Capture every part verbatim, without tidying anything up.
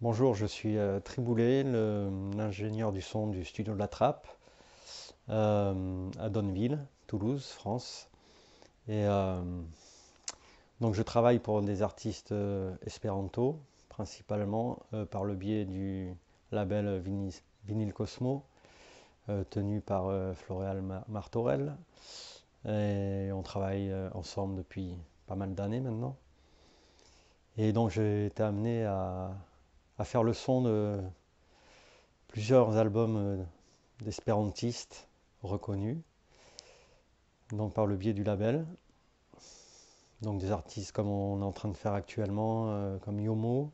Bonjour, je suis euh, Triboulet, l'ingénieur du son du Studio de la Trappe euh, à Donneville, Toulouse, France. Et euh, donc je travaille pour des artistes euh, espéranto, principalement euh, par le biais du label Vinyl, Vinyl Cosmo, euh, tenu par euh, Floréal Martorel. Et on travaille euh, ensemble depuis pas mal d'années maintenant. Et donc j'ai été amené à à faire le son de plusieurs albums d'espérantistes reconnus, donc par le biais du label. Donc des artistes comme on est en train de faire actuellement, euh, comme Yomo,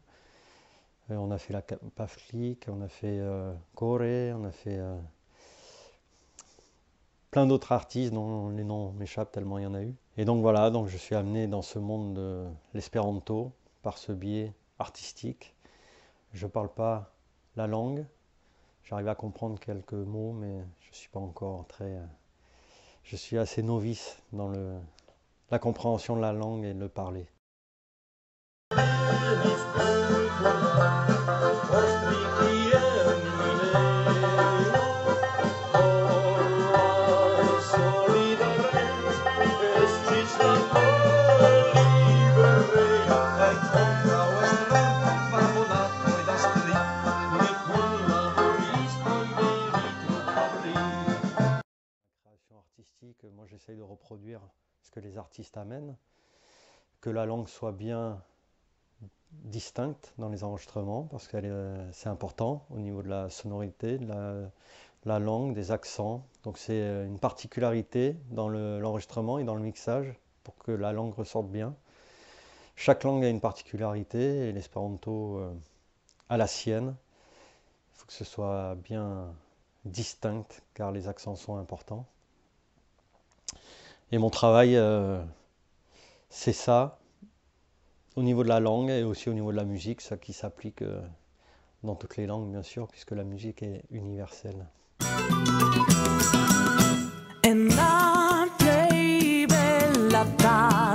euh, on a fait la Paflick, on a fait euh, Kore, on a fait euh, plein d'autres artistes dont les noms m'échappent tellement il y en a eu. Et donc voilà, donc je suis amené dans ce monde de l'espéranto par ce biais artistique. Je ne parle pas la langue, j'arrive à comprendre quelques mots, mais je suis pas encore très... Je suis assez novice dans le, la compréhension de la langue et de le parler. Moi j'essaye de reproduire ce que les artistes amènent, que la langue soit bien distincte dans les enregistrements parce que c'est important au niveau de la sonorité, de la, de la langue, des accents. Donc c'est une particularité dans l'enregistrement le, et dans le mixage pour que la langue ressorte bien. Chaque langue a une particularité et l'espéranto euh, a la sienne. Il faut que ce soit bien distinct car les accents sont importants. Et mon travail, euh, c'est ça, au niveau de la langue et aussi au niveau de la musique, ça qui s'applique euh, dans toutes les langues, bien sûr, puisque la musique est universelle. And I play bella.